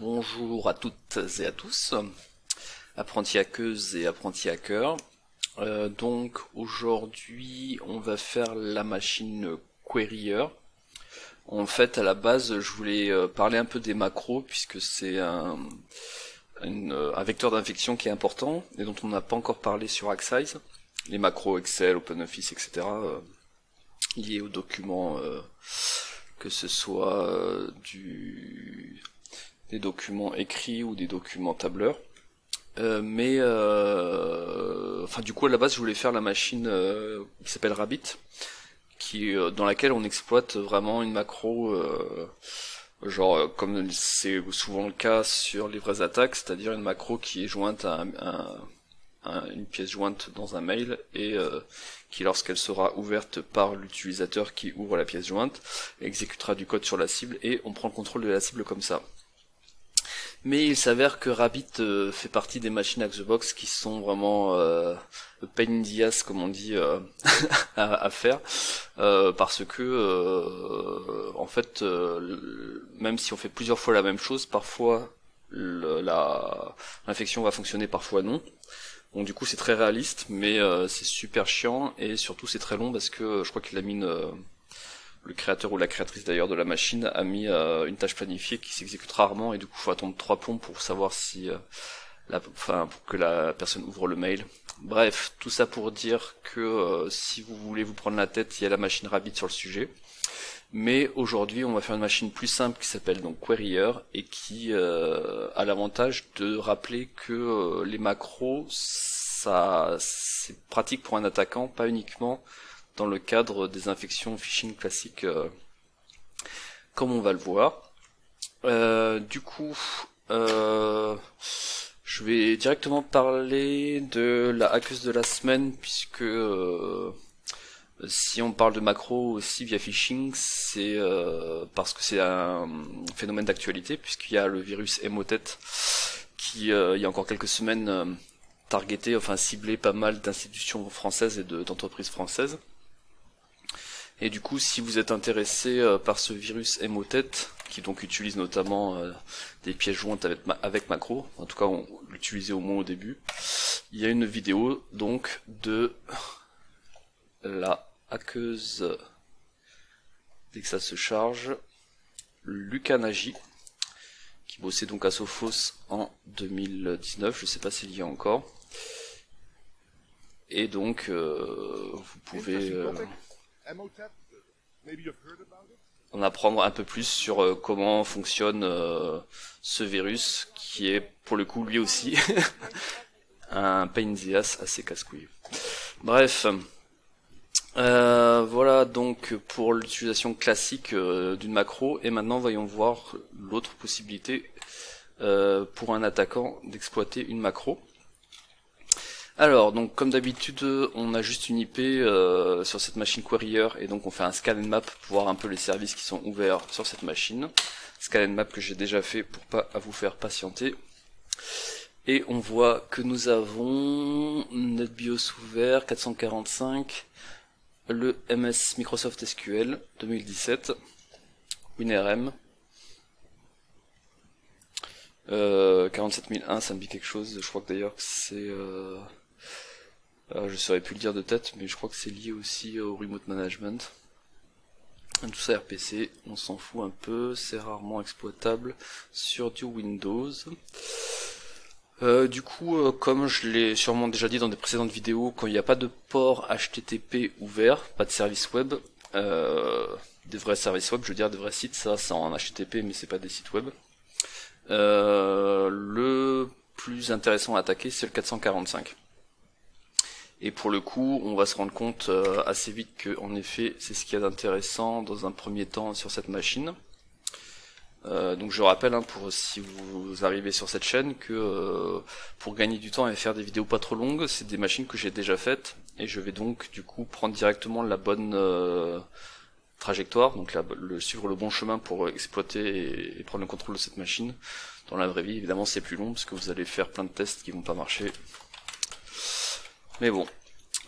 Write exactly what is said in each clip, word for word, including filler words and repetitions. Bonjour à toutes et à tous, apprentis hackeuses et apprentis hackers. Euh, donc aujourd'hui on va faire la machine Querier. En fait, à la base je voulais parler un peu des macros puisque c'est un, un vecteur d'infection qui est important et dont on n'a pas encore parlé sur Hacksize. Les macros Excel, OpenOffice, et cetera euh, liés aux documents, euh, que ce soit euh, du... des documents écrits ou des documents tableurs, euh, mais euh, enfin du coup à la base je voulais faire la machine euh, qui s'appelle Rabbit, qui euh, dans laquelle on exploite vraiment une macro euh, genre comme c'est souvent le cas sur les vraies attaques, c'est-à-dire une macro qui est jointe à, un, à, à une pièce jointe dans un mail et euh, qui lorsqu'elle sera ouverte par l'utilisateur qui ouvre la pièce jointe exécutera du code sur la cible et on prend le contrôle de la cible comme ça. Mais il s'avère que Rabbit euh, fait partie des machines Hack The Box qui sont vraiment euh, pain in the ass, comme on dit, euh, à, à faire, euh, parce que euh, en fait, euh, même si on fait plusieurs fois la même chose, parfois l'infection va fonctionner, parfois non. Bon, du coup c'est très réaliste, mais euh, c'est super chiant et surtout c'est très long parce que je crois qu'il a mis une... Euh, le créateur ou la créatrice d'ailleurs de la machine a mis euh, une tâche planifiée qui s'exécute rarement et du coup il faut attendre trois plombs pour savoir si euh, la, enfin, pour que la personne ouvre le mail. Bref, tout ça pour dire que euh, si vous voulez vous prendre la tête, il y a la machine Rabbit sur le sujet. Mais aujourd'hui on va faire une machine plus simple qui s'appelle donc Querier et qui euh, a l'avantage de rappeler que euh, les macros ça c'est pratique pour un attaquant, pas uniquement dans le cadre des infections phishing classiques, euh, comme on va le voir. Euh, du coup, euh, je vais directement parler de la hackeuse de la semaine, puisque euh, si on parle de macro aussi via phishing, c'est euh, parce que c'est un phénomène d'actualité, puisqu'il y a le virus Emotet qui, euh, il y a encore quelques semaines, euh, targetait, enfin ciblait pas mal d'institutions françaises et d'entreprises de, françaises. Et du coup, si vous êtes intéressé euh, par ce virus Emotet, qui donc utilise notamment euh, des pièces jointes avec, ma avec macro, en tout cas on l'utilisait au moins au début, il y a une vidéo donc de la hackeuse, dès que ça se charge, Lucanagi, qui bossait donc à Sophos en deux mille dix-neuf, je ne sais pas s'il y a encore. Et donc, euh, vous pouvez... Euh, en apprendre un peu plus sur euh, comment fonctionne euh, ce virus qui est pour le coup lui aussi un pain in the ass assez casse-couille. Bref, euh, voilà donc pour l'utilisation classique euh, d'une macro, et maintenant voyons voir l'autre possibilité euh, pour un attaquant d'exploiter une macro. Alors, donc comme d'habitude, on a juste une I P euh, sur cette machine Querier, et donc on fait un scan and map pour voir un peu les services qui sont ouverts sur cette machine. Scan and map que j'ai déjà fait pour pas à vous faire patienter. Et on voit que nous avons NetBIOS ouvert, quatre cent quarante-cinq, le M S Microsoft S Q L deux mille dix-sept, WinRM, euh, quarante-sept mille un, ça me dit quelque chose, je crois que d'ailleurs que c'est... Euh Euh, je ne saurais plus le dire de tête, mais je crois que c'est lié aussi au remote management. Tout ça R P C, on s'en fout un peu, c'est rarement exploitable sur du Windows. Euh, du coup, euh, comme je l'ai sûrement déjà dit dans des précédentes vidéos, quand il n'y a pas de port H T T P ouvert, pas de service web, euh, des vrais services web, je veux dire des vrais sites, ça c'est en H T T P mais c'est pas des sites web. Euh, le plus intéressant à attaquer c'est le quatre cent quarante-cinq. Et pour le coup, on va se rendre compte euh, assez vite que, en effet, c'est ce qu'il y a d'intéressant dans un premier temps sur cette machine. Euh, donc je rappelle, hein, pour si vous arrivez sur cette chaîne, que euh, pour gagner du temps et faire des vidéos pas trop longues, c'est des machines que j'ai déjà faites. Et je vais donc, du coup, prendre directement la bonne euh, trajectoire, donc la, le, suivre le bon chemin pour exploiter et, et prendre le contrôle de cette machine. Dans la vraie vie, évidemment, c'est plus long, parce que vous allez faire plein de tests qui vont pas marcher. Mais bon,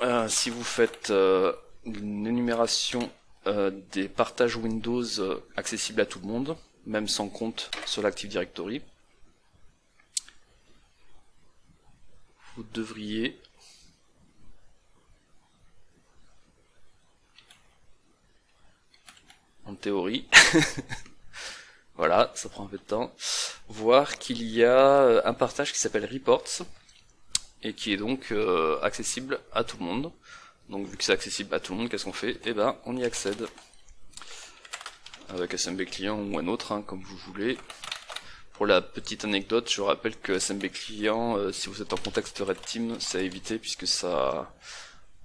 euh, si vous faites euh, une énumération euh, des partages Windows euh, accessibles à tout le monde, même sans compte sur l'Active Directory, vous devriez en théorie voilà, ça prend un peu de temps, voir qu'il y a un partage qui s'appelle Reports et qui est donc euh, accessible à tout le monde. Donc vu que c'est accessible à tout le monde, qu'est-ce qu'on fait? Eh ben on y accède avec S M B client ou un autre, hein, comme vous voulez. Pour la petite anecdote, je rappelle que S M B client, euh, si vous êtes en contexte Red Team, c'est à éviter puisque ça,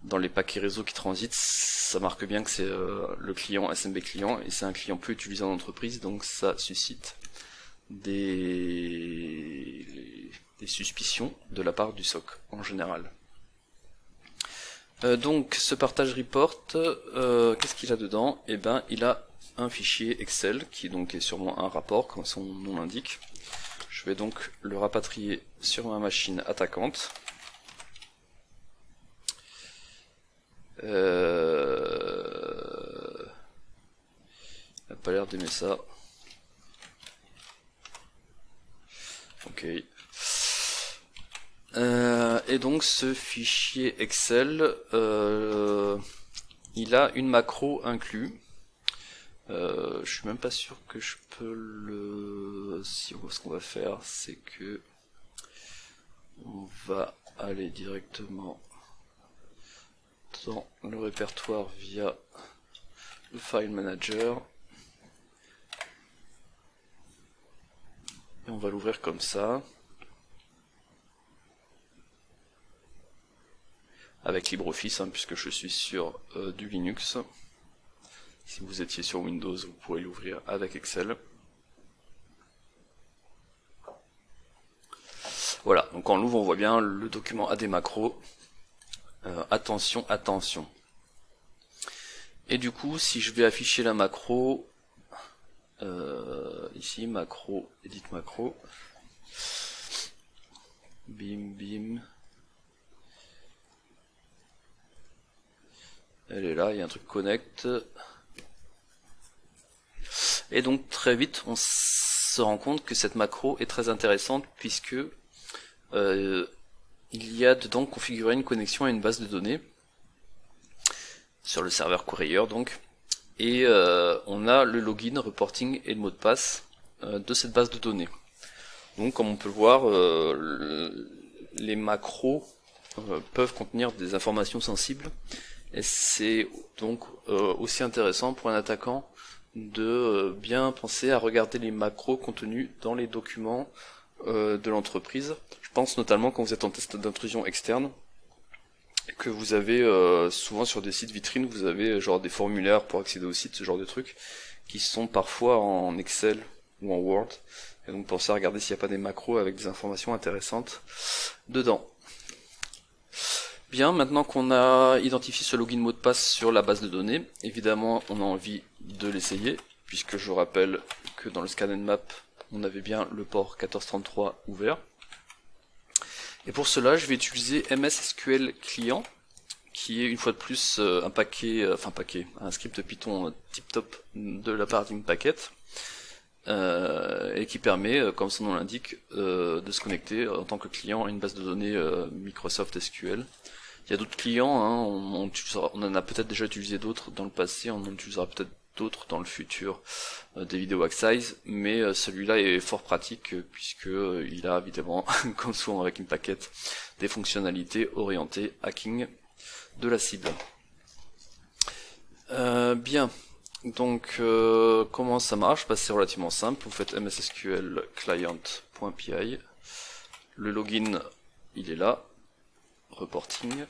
dans les paquets réseau qui transitent, ça marque bien que c'est euh, le client S M B client et c'est un client peu utilisé en entreprise, donc ça suscite des, des suspicions de la part du S O C en général. Euh, donc ce partage report, euh, qu'est-ce qu'il a dedans? Eh ben il a un fichier Excel qui donc est sûrement un rapport comme son nom l'indique. Je vais donc le rapatrier sur ma machine attaquante. Euh... Il n'a pas l'air d'aimer ça. Ok. Euh, et donc ce fichier Excel, euh, il a une macro inclue. Euh, je suis même pas sûr que je peux le... Si on voit ce qu'on va faire, c'est que on va aller directement dans le répertoire via le file manager et on va l'ouvrir comme ça avec LibreOffice, hein, puisque je suis sur euh, du Linux. Si vous étiez sur Windows, vous pourrez l'ouvrir avec Excel. Voilà, donc en l'ouvre, on voit bien le document a des macros. Euh, attention, attention. Et du coup, si je vais afficher la macro, euh, ici, macro, edit macro, bim, bim. Elle est là, il y a un truc connect. Et donc très vite on se rend compte que cette macro est très intéressante puisque euh, il y a dedans configuré une connexion à une base de données sur le serveur Querier donc, et euh, on a le login, reporting et le mot de passe euh, de cette base de données. Donc comme on peut le voir, euh, le, les macros euh, peuvent contenir des informations sensibles et c'est donc euh, aussi intéressant pour un attaquant de bien penser à regarder les macros contenus dans les documents euh, de l'entreprise. Je pense notamment quand vous êtes en test d'intrusion externe, que vous avez euh, souvent sur des sites vitrines, vous avez genre des formulaires pour accéder au site, ce genre de trucs, qui sont parfois en Excel ou en Word. Et donc pensez à regarder s'il n'y a pas des macros avec des informations intéressantes dedans. Bien, maintenant qu'on a identifié ce login mot de passe sur la base de données, évidemment on a envie de l'essayer, puisque je rappelle que dans le scan and map, on avait bien le port quatorze trente-trois ouvert. Et pour cela, je vais utiliser mssqlclient, qui est une fois de plus un paquet, enfin paquet, un script Python tip top de la paradigm packet, euh, et qui permet, comme son nom l'indique, euh, de se connecter en tant que client à une base de données euh, Microsoft S Q L. Il y a d'autres clients, hein, on, on, on en a peut-être déjà utilisé d'autres dans le passé, on en utilisera peut-être d'autres dans le futur, euh, des vidéos Axize, mais euh, celui-là est fort pratique euh, puisque euh, il a évidemment, comme souvent avec une paquette, des fonctionnalités orientées hacking de la cible. Euh, bien, donc euh, comment ça marche? Bah, c'est relativement simple, vous faites mssqlclient.py, le login il est là, reporting.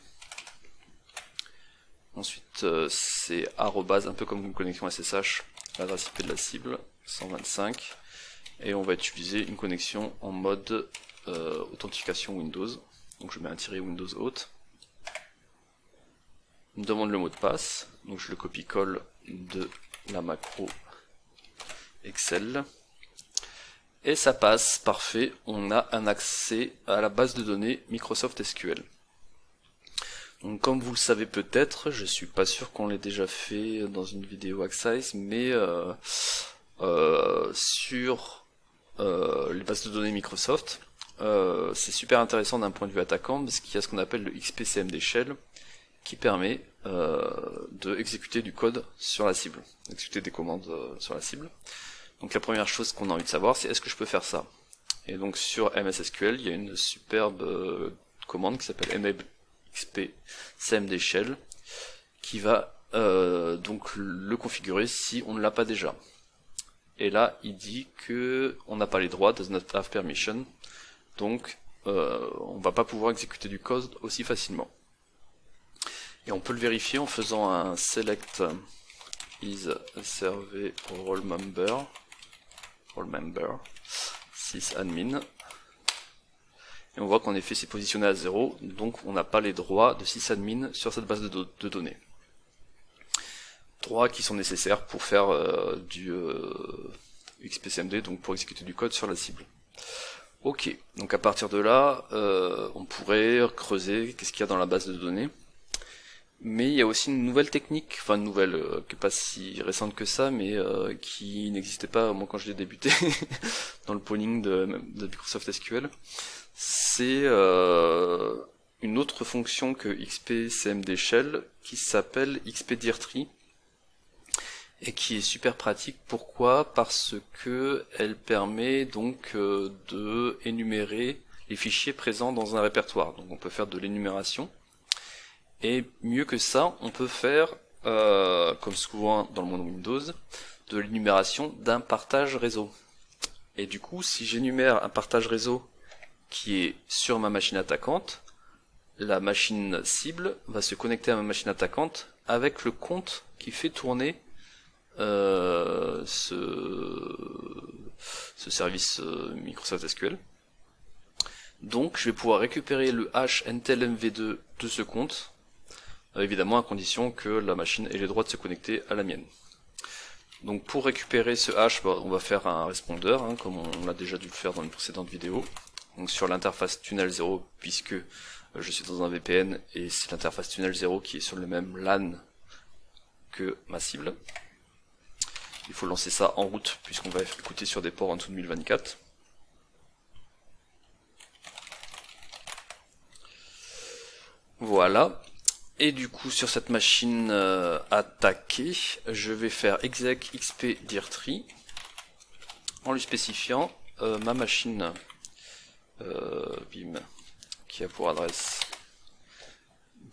Ensuite, euh, c'est arrobase, un peu comme une connexion S S H, l'adresse I P de la cible, cent vingt-cinq. Et on va utiliser une connexion en mode euh, authentification Windows. Donc je mets un tiret Windows Auth. Il me demande le mot de passe. Donc je le copie-colle de la macro Excel. Et ça passe, parfait. On a un accès à la base de données Microsoft S Q L. Donc comme vous le savez peut-être, je suis pas sûr qu'on l'ait déjà fait dans une vidéo Axize, mais euh, euh, sur euh, les bases de données Microsoft, euh, c'est super intéressant d'un point de vue attaquant, parce qu'il y a ce qu'on appelle le xp_cmdshell qui permet euh, d'exécuter de du code sur la cible, d'exécuter des commandes euh, sur la cible. Donc la première chose qu'on a envie de savoir, c'est est-ce que je peux faire ça? Et donc sur M S S Q L, il y a une superbe euh, commande qui s'appelle enable xp_cmdshell qui va euh, donc le configurer si on ne l'a pas déjà. Et là, il dit que on n'a pas les droits, does not have permission, donc euh, on va pas pouvoir exécuter du code aussi facilement. Et on peut le vérifier en faisant un select is server role member, role member sysadmin, et on voit qu'en effet c'est positionné à zéro, donc on n'a pas les droits de sysadmin sur cette base de, do de données. Droits qui sont nécessaires pour faire euh, du euh, xp_cmd, donc pour exécuter du code sur la cible. Ok, donc à partir de là, euh, on pourrait creuser qu'est-ce qu'il y a dans la base de données. Mais il y a aussi une nouvelle technique, enfin une nouvelle, euh, qui n'est pas si récente que ça, mais euh, qui n'existait pas, moi quand je l'ai débuté, dans le polling de, de Microsoft S Q L. C'est euh, une autre fonction que xp_cmdshell qui s'appelle XPDIRTree et qui est super pratique. Pourquoi? Parce que elle permet donc euh, de énumérer les fichiers présents dans un répertoire. Donc on peut faire de l'énumération. Et mieux que ça, on peut faire, euh, comme souvent dans le monde Windows, de l'énumération d'un partage réseau. Et du coup, si j'énumère un partage réseau qui est sur ma machine attaquante, la machine cible va se connecter à ma machine attaquante avec le compte qui fait tourner euh, ce, ce service Microsoft S Q L. Donc je vais pouvoir récupérer le hash N T L M v deux de ce compte, évidemment à condition que la machine ait les droits de se connecter à la mienne. Donc pour récupérer ce hash, on va faire un responder, hein, comme on l'a déjà dû le faire dans une précédente vidéo, donc sur l'interface tunnel zéro, puisque je suis dans un V P N et c'est l'interface tunnel zéro qui est sur le même LAN que ma cible. Il faut lancer ça en route puisqu'on va écouter sur des ports en dessous de mille vingt-quatre. Voilà. Et du coup, sur cette machine euh, attaquée, je vais faire exec xpdirtree en lui spécifiant euh, ma machine euh, bim qui a pour adresse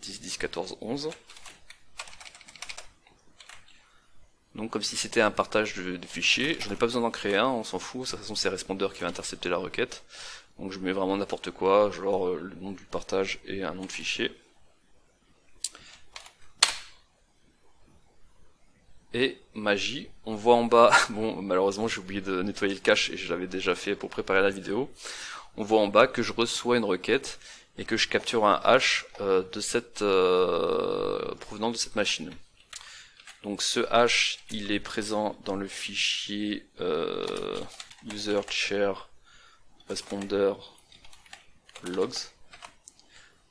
dix, dix, quatorze, onze. Donc comme si c'était un partage de, de fichiers, je n'ai pas besoin d'en créer un, on s'en fout, de toute façon c'est Responder qui va intercepter la requête. Donc je mets vraiment n'importe quoi, genre euh, le nom du partage et un nom de fichier. Et magie, on voit en bas, bon malheureusement j'ai oublié de nettoyer le cache et je l'avais déjà fait pour préparer la vidéo, on voit en bas que je reçois une requête et que je capture un hash euh, de cette, euh, provenant de cette machine. Donc ce hash il est présent dans le fichier euh, user share responder logs.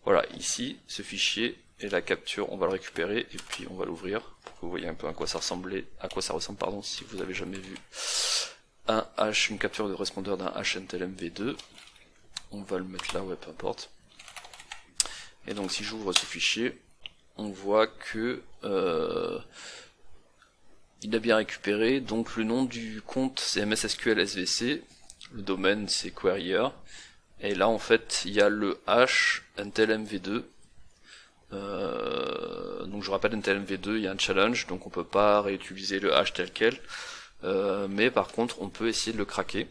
Voilà, ici ce fichier et la capture, on va le récupérer et puis on va l'ouvrir pour que vous voyez un peu à quoi ça ressemblait, à quoi ça ressemble pardon, si vous avez jamais vu un hash, une capture de Responder d'un hash N T L M v deux. On va le mettre là, ouais, peu importe. Et donc si j'ouvre ce fichier, on voit que euh, il a bien récupéré donc le nom du compte, c'est M S S Q L S V C, le domaine c'est Querier, et là en fait il y a le hash N T L M v deux. Euh, donc je rappelle, N T L M v deux, il y a un challenge, donc on peut pas réutiliser le hash tel quel, euh, mais par contre on peut essayer de le craquer,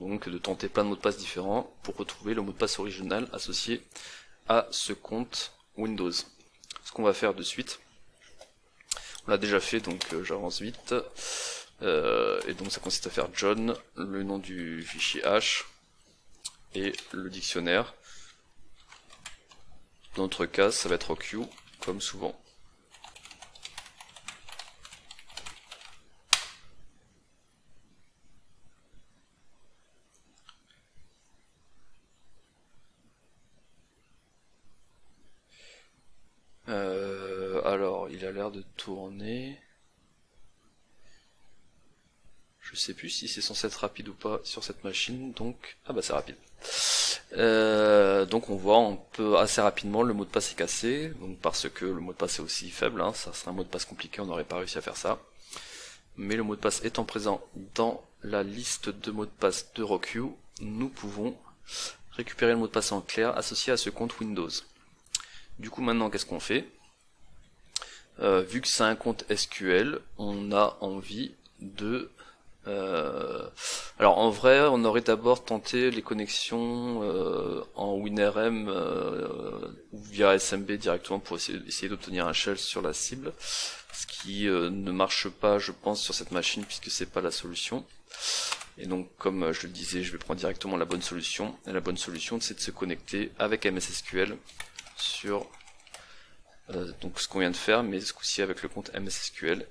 donc de tenter plein de mots de passe différents pour retrouver le mot de passe original associé à ce compte Windows. Ce qu'on va faire de suite, on l'a déjà fait, donc euh, j'avance vite, euh, et donc ça consiste à faire John, le nom du fichier hash et le dictionnaire. Dans notre cas, ça va être rockyou, comme souvent. Euh, alors, il a l'air de tourner. Je Je sais plus si c'est censé être rapide ou pas sur cette machine, donc... Ah bah c'est rapide. Euh, donc on voit, on peut assez rapidement, le mot de passe est cassé, donc parce que le mot de passe est aussi faible, hein, ça serait un mot de passe compliqué, on n'aurait pas réussi à faire ça. Mais le mot de passe étant présent dans la liste de mots de passe de rockyou, nous pouvons récupérer le mot de passe en clair associé à ce compte Windows. Du coup maintenant qu'est-ce qu'on fait? Euh, vu que c'est un compte S Q L, on a envie de... Euh, alors en vrai, on aurait d'abord tenté les connexions euh, en WinRM euh, via S M B directement pour essayer, essayer d'obtenir un shell sur la cible, ce qui euh, ne marche pas, je pense, sur cette machine puisque c'est pas la solution. Et donc, comme je le disais, je vais prendre directement la bonne solution. Et la bonne solution, c'est de se connecter avec M S S Q L sur euh, donc ce qu'on vient de faire, mais ce coup-ci avec le compte M S S Q L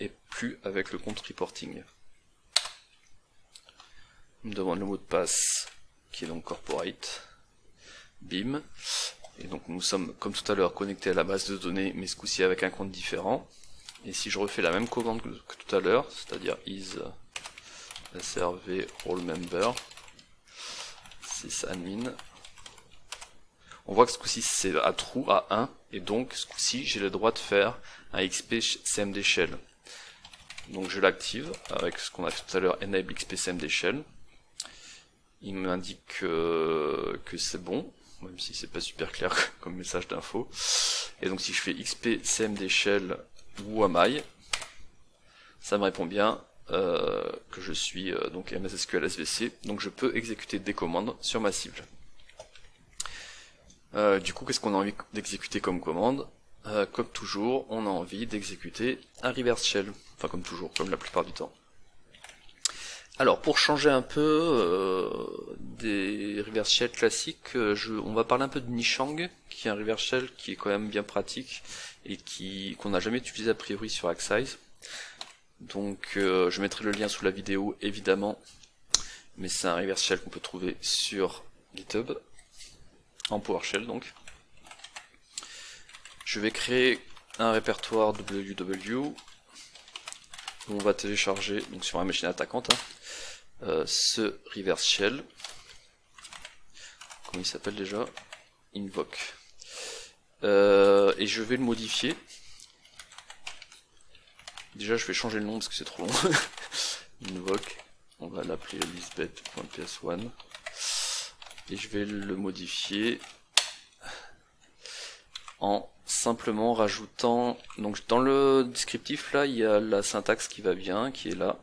et plus avec le compte reporting. On me demande le mot de passe qui est donc corporate. Bim. Et donc nous sommes, comme tout à l'heure, connectés à la base de données, mais ce coup-ci avec un compte différent. Et si je refais la même commande que, que tout à l'heure, c'est-à-dire is srv role member sysadmin, on voit que ce coup-ci c'est à true à un, et donc ce coup-ci j'ai le droit de faire un xp_cmdshell. Donc je l'active avec ce qu'on a fait tout à l'heure, enable xp_cmdshell. Il m'indique que, que c'est bon, même si c'est pas super clair comme message d'info. Et donc si je fais xp_cmdshell who am I, ça me répond bien euh, que je suis euh, donc M S S Q L S V C, donc je peux exécuter des commandes sur ma cible. Euh, du coup, qu'est-ce qu'on a envie d'exécuter comme commande? euh, Comme toujours, on a envie d'exécuter un reverse shell, enfin comme toujours, comme la plupart du temps. Alors pour changer un peu euh, des reverse shell classiques, euh, je, on va parler un peu de Nishang, qui est un reverse shell qui est quand même bien pratique et qui qu'on n'a jamais utilisé a priori sur Axize. Donc euh, je mettrai le lien sous la vidéo évidemment, mais c'est un reverse shell qu'on peut trouver sur GitHub, en PowerShell donc. Je vais créer un répertoire www. On va télécharger donc sur la machine attaquante hein, euh, ce reverse shell. Comment il s'appelle déjà? Invoke. Euh, et je vais le modifier. Déjà je vais changer le nom parce que c'est trop long. Invoke. On va l'appeler lisbeth.ps1. Et je vais le modifier en simplement rajoutant, donc dans le descriptif là il y a la syntaxe qui va bien, qui est là,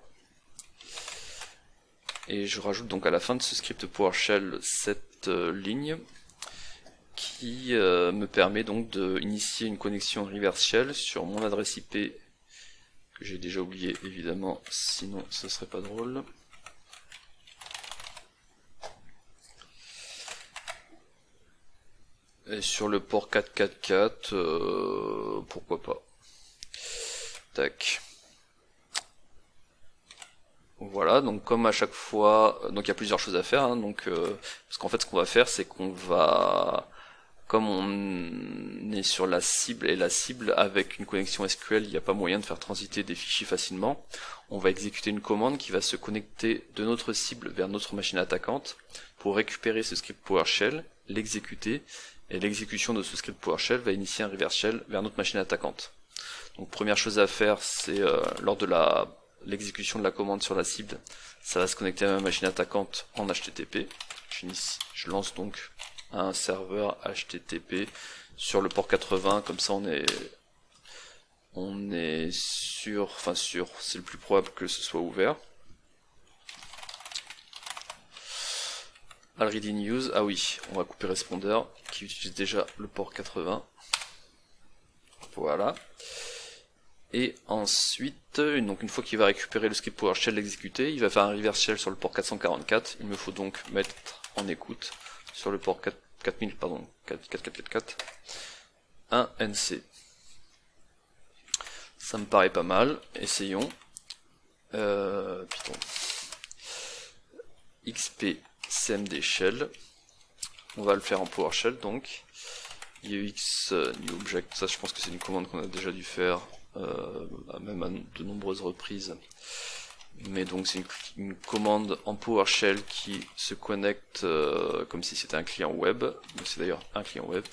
et je rajoute donc à la fin de ce script PowerShell cette euh, ligne qui euh, me permet donc d'initier une connexion reverse shell sur mon adresse I P que j'ai déjà oublié évidemment, sinon ce serait pas drôle. Et sur le port quatre cent quarante-quatre, euh, pourquoi pas. Tac. Voilà, donc comme à chaque fois, donc il y a plusieurs choses à faire, hein, donc euh, parce qu'en fait ce qu'on va faire c'est qu'on va, comme on est sur la cible, et la cible avec une connexion S Q L, il n'y a pas moyen de faire transiter des fichiers facilement, on va exécuter une commande qui va se connecter de notre cible vers notre machine attaquante pour récupérer ce script PowerShell, l'exécuter, et l'exécution de ce script PowerShell va initier un reverse shell vers notre machine attaquante. Donc première chose à faire, c'est euh, lors de l'exécution de la commande sur la cible, ça va se connecter à ma machine attaquante en H T T P. Je lance donc un serveur H T T P sur le port quatre-vingts, comme ça on est on est sûr, enfin sûr, c'est le plus probable que ce soit ouvert. Already in use, ah oui, on va couper Responder qui utilise déjà le port quatre-vingts. Voilà. Et ensuite, donc une fois qu'il va récupérer le script PowerShell, l'exécuter, il va faire un reverse shell sur le port quatre cent quarante-quatre. Il me faut donc mettre en écoute sur le port quatre mille, pardon, quatre mille quatre cent quarante-quatre, un N C. Ça me paraît pas mal. Essayons. Euh, Python. xp_cmdshell. On va le faire en PowerShell donc. I E X new object. Ça, je pense que c'est une commande qu'on a déjà dû faire, euh, même à de nombreuses reprises mais donc c'est une, une commande en PowerShell qui se connecte euh, comme si c'était un client web, c'est d'ailleurs un client web,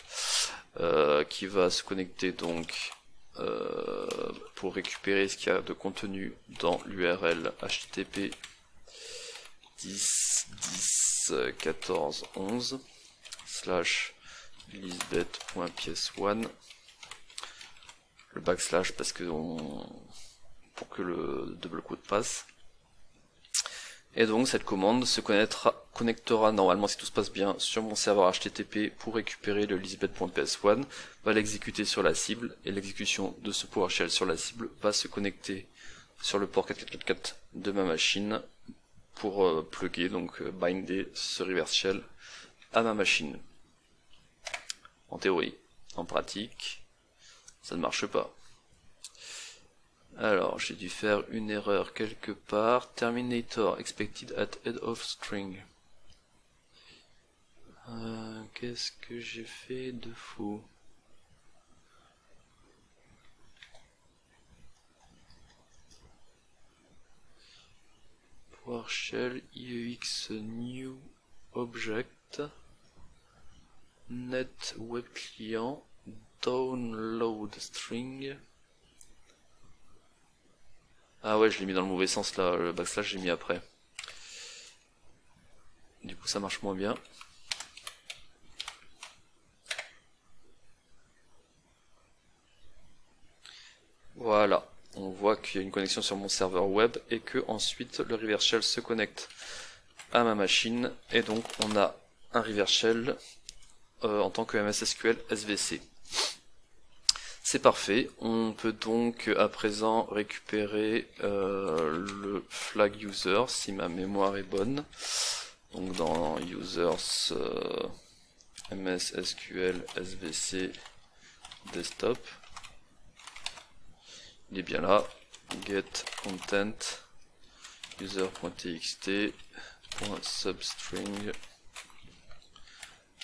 euh, qui va se connecter donc euh, pour récupérer ce qu'il y a de contenu dans l'U R L H T T P dix dix quatorze onze slash lisbeth.ps1 le backslash parce que on, pour que le double code passe. Et donc cette commande se connectera normalement, si tout se passe bien, sur mon serveur H T T P pour récupérer le lisbeth.ps1, va l'exécuter sur la cible, et l'exécution de ce PowerShell sur la cible va se connecter sur le port quatre mille quatre cent quarante-quatre de ma machine pour euh, plugger, donc euh, binder ce reverse shell à ma machine. En théorie, en pratique, ça ne marche pas. Alors, j'ai dû faire une erreur quelque part. Terminator expected at head of string. Euh, Qu'est-ce que j'ai fait de faux? PowerShell I E X new object. Net web client download string. Ah ouais, je l'ai mis dans le mauvais sens là, le backslash j'ai mis après. Du coup ça marche moins bien. Voilà, on voit qu'il y a une connexion sur mon serveur web et que ensuite le reverse shell se connecte à ma machine et donc on a un reverse shell Euh, en tant que M S S Q L S V C. C'est parfait, on peut donc à présent récupérer euh, le flag user si ma mémoire est bonne. Donc dans users euh, M S S Q L S V C desktop, il est bien là, get content user.txt.substring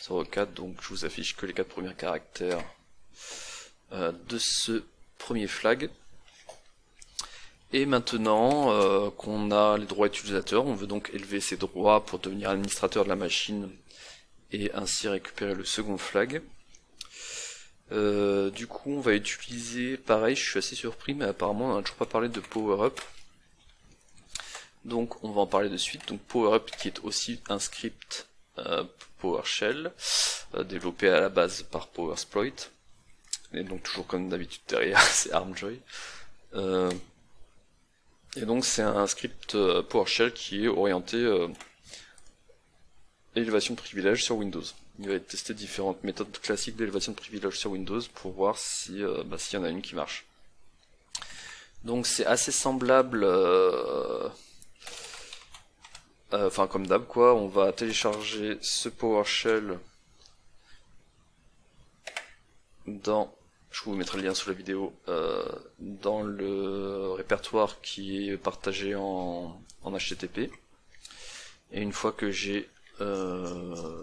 zéro quatre, donc je vous affiche que les quatre premiers caractères euh, de ce premier flag. Et maintenant euh, qu'on a les droits utilisateurs, on veut donc élever ces droits pour devenir administrateur de la machine et ainsi récupérer le second flag. Euh, du coup on va utiliser, pareil, je suis assez surpris mais apparemment on n'a toujours pas parlé de PowerUp. Donc on va en parler de suite. Donc PowerUp qui est aussi un script Euh, PowerShell euh, développé à la base par PowerSploit et donc toujours comme d'habitude derrière c'est Armjoy euh, et donc c'est un script euh, PowerShell qui est orienté euh, élevation de privilèges sur Windows. Il va tester différentes méthodes classiques d'élevation de privilèges sur Windows pour voir si euh, bah, s'il y en a une qui marche. Donc c'est assez semblable euh, Enfin euh, comme d'hab quoi, on va télécharger ce PowerShell dans, je vous mettrai le lien sous la vidéo, euh, dans le répertoire qui est partagé en, en H T T P. Et une fois que j'ai euh,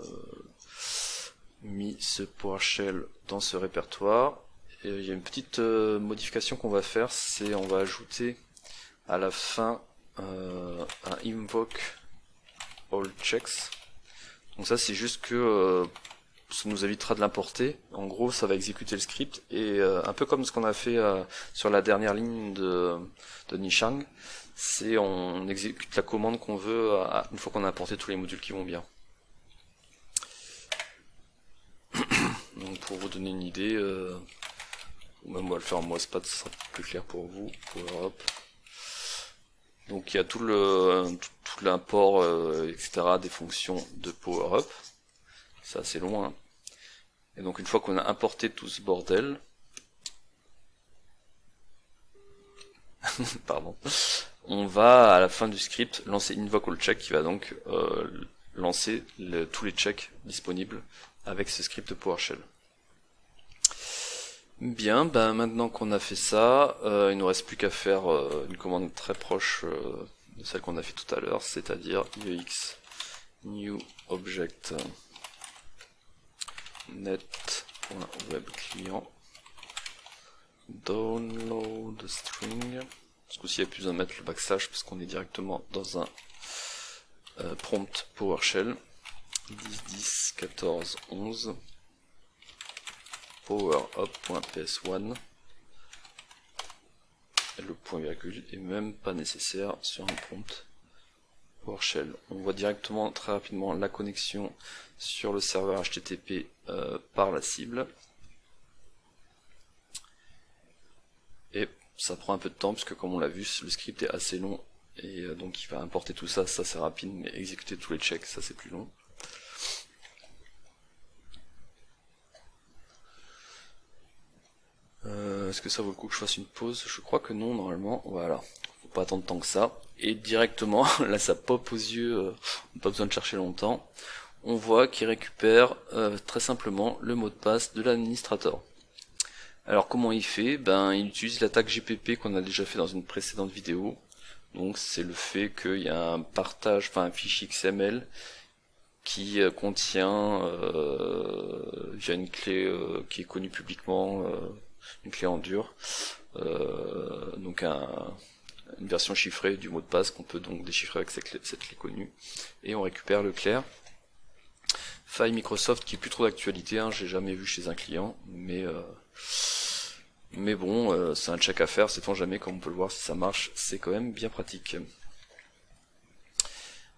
mis ce PowerShell dans ce répertoire, il y a une petite euh, modification qu'on va faire, c'est on va ajouter à la fin euh, un invoke all checks. Donc ça c'est juste que euh, ça nous évitera de l'importer. En gros ça va exécuter le script et euh, un peu comme ce qu'on a fait euh, sur la dernière ligne de, de Nishang, c'est on exécute la commande qu'on veut à, une fois qu'on a importé tous les modules qui vont bien. Donc pour vous donner une idée, euh, même on va le faire en mousepad, ça sera plus clair pour vous. Pour hop. Donc il y a tout le tout, tout l'import euh, et cetera des fonctions de PowerUp. C'est assez long. Hein. Et donc une fois qu'on a importé tout ce bordel, pardon, on va à la fin du script lancer invoke all check qui va donc euh, lancer le, tous les checks disponibles avec ce script PowerShell. Bien, ben maintenant qu'on a fait ça, euh, il nous reste plus qu'à faire euh, une commande très proche euh, de celle qu'on a fait tout à l'heure, c'est-à-dire I E X new object net.webclient download string Ce coup-ci, il y a plus à mettre le backslash parce qu'on est directement dans un euh, prompt PowerShell. dix, dix, quatorze, onze. PowerUp.ps un. Le point virgule est même pas nécessaire sur un prompt PowerShell. On voit directement très rapidement la connexion sur le serveur H T T P euh, par la cible. Et ça prend un peu de temps parce que comme on l'a vu, le script est assez long et donc il va importer tout ça, ça c'est rapide, mais exécuter tous les checks, ça c'est plus long. Euh, Est-ce que ça vaut le coup que je fasse une pause? Je crois que non, normalement. Voilà, faut pas attendre tant que ça. Et directement, là ça pop aux yeux, euh, pas besoin de chercher longtemps. On voit qu'il récupère euh, très simplement le mot de passe de l'administrateur. Alors comment il fait? Ben, il utilise l'attaque G P P qu'on a déjà fait dans une précédente vidéo. Donc c'est le fait qu'il y a un partage, enfin un fichier X M L qui euh, contient euh, via une clé euh, qui est connue publiquement. Euh, une clé en dur, euh, donc un, une version chiffrée du mot de passe qu'on peut donc déchiffrer avec cette clé, cette clé connue, et on récupère le clair. Faille Microsoft qui est plus trop d'actualité, hein, j'ai jamais vu chez un client, mais euh, mais bon, euh, c'est un check à faire, sait-on jamais, comme on peut le voir, si ça marche, c'est quand même bien pratique.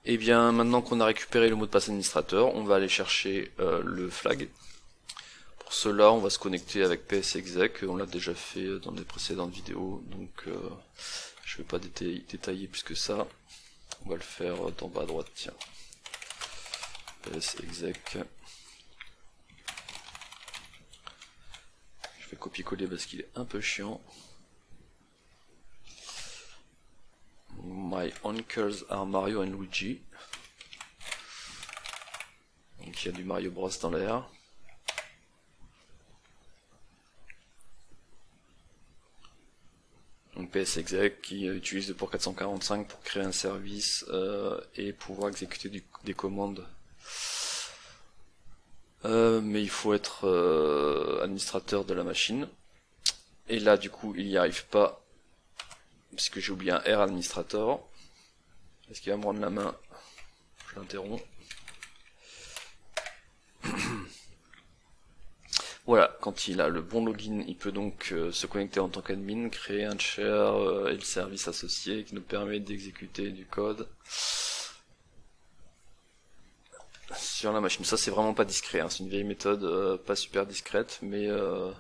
Et bien maintenant qu'on a récupéré le mot de passe administrateur, on va aller chercher euh, le flag. Pour cela, on va se connecter avec PSExec, on l'a déjà fait dans des précédentes vidéos, donc euh, je ne vais pas détailler, détailler plus que ça. On va le faire d'en bas à droite, tiens. PSExec. Je vais copier-coller parce qu'il est un peu chiant. My uncles are Mario and Luigi. Donc il y a du Mario Bros dans l'air. Donc PSExec qui utilise le port quatre cent quarante-cinq pour créer un service euh, et pouvoir exécuter du, des commandes. Euh, mais il faut être euh, administrateur de la machine. Et là du coup il n'y arrive pas parce que j'ai oublié un R administrator. Est-ce qu'il va me rendre la main? Je l'interromps. Voilà, quand il a le bon login, il peut donc euh, se connecter en tant qu'admin, créer un share euh, et le service associé qui nous permet d'exécuter du code sur la machine. Ça c'est vraiment pas discret, hein. C'est une vieille méthode euh, pas super discrète, mais, euh,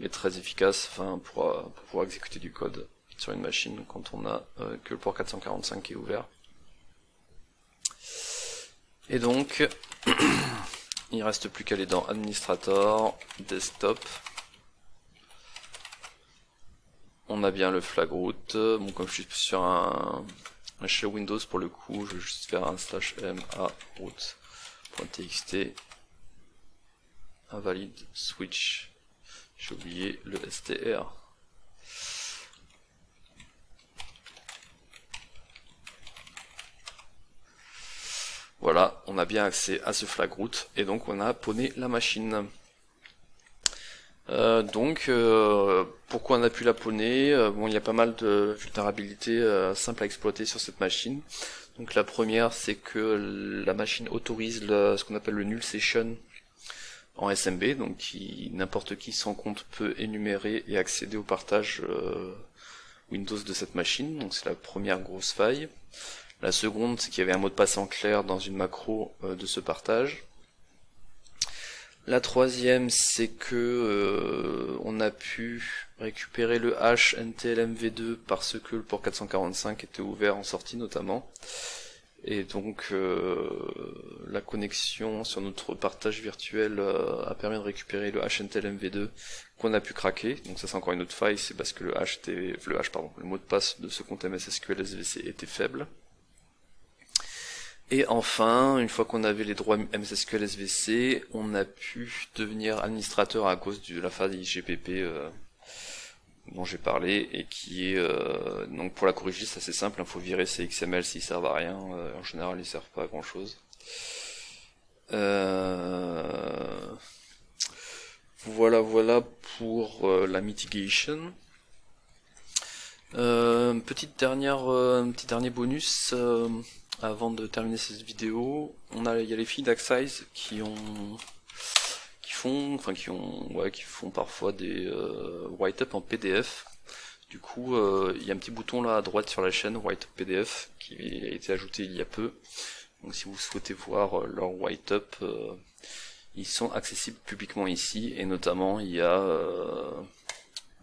mais très efficace enfin, pour, euh, pour pouvoir exécuter du code sur une machine quand on a euh, que le port quatre cent quarante-cinq qui est ouvert. Et donc... il ne reste plus qu'à aller dans Administrator, Desktop. On a bien le flag root. Bon, comme je suis sur un, un shell Windows pour le coup, je vais juste faire un slash m a root.txt. Invalide switch. J'ai oublié le str. Voilà, on a bien accès à ce flag root et donc on a pawné la machine. Euh, donc, euh, pourquoi on a pu la pawner? Bon, il y a pas mal de vulnérabilités euh, simples à exploiter sur cette machine. Donc la première, c'est que la machine autorise le, ce qu'on appelle le null session en S M B, donc qui, n'importe qui sans compte peut énumérer et accéder au partage euh, Windows de cette machine. Donc c'est la première grosse faille. La seconde, c'est qu'il y avait un mot de passe en clair dans une macro euh, de ce partage. La troisième, c'est que euh, on a pu récupérer le hash N T L M v deux parce que le port quatre cent quarante-cinq était ouvert en sortie notamment. Et donc euh, la connexion sur notre partage virtuel euh, a permis de récupérer le hash N T L M v deux qu'on a pu craquer. Donc ça c'est encore une autre faille, c'est parce que le hash, le, hash pardon, le mot de passe de ce compte M S S Q L S V C était faible. Et enfin, une fois qu'on avait les droits M S S Q L S V C, on a pu devenir administrateur à cause de la faille G P P euh, dont j'ai parlé et qui est euh, donc pour la corriger c'est assez simple, il hein, faut virer ces X M L s'ils servent à rien, euh, en général ils servent pas à grand chose. Euh... Voilà voilà pour euh, la mitigation. Euh, petite dernière, euh, petit dernier bonus euh, avant de terminer cette vidéo. On a, il y a les filles d'Axize qui ont, qui font, enfin qui ont, ouais, qui font parfois des euh, write-up en P D F. Du coup, euh, il y a un petit bouton là à droite sur la chaîne write-up P D F qui a été ajouté il y a peu. Donc si vous souhaitez voir leur write-up, euh, ils sont accessibles publiquement ici, et notamment il y a euh,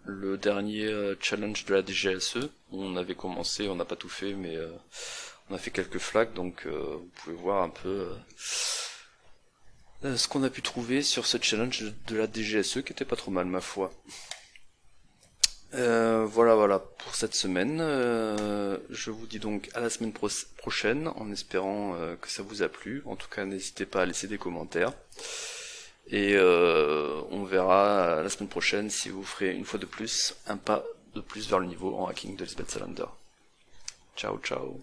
le dernier challenge de la D G L C. On avait commencé, on n'a pas tout fait, mais euh, on a fait quelques flags, donc euh, vous pouvez voir un peu euh, ce qu'on a pu trouver sur ce challenge de la D G S E, qui était pas trop mal ma foi. Euh, voilà voilà pour cette semaine. Euh, je vous dis donc à la semaine pro prochaine en espérant euh, que ça vous a plu. En tout cas, n'hésitez pas à laisser des commentaires. Et euh, on verra la semaine prochaine si vous ferez une fois de plus un pas de plus vers le niveau en hacking de Lisbeth Salander. Ciao ciao.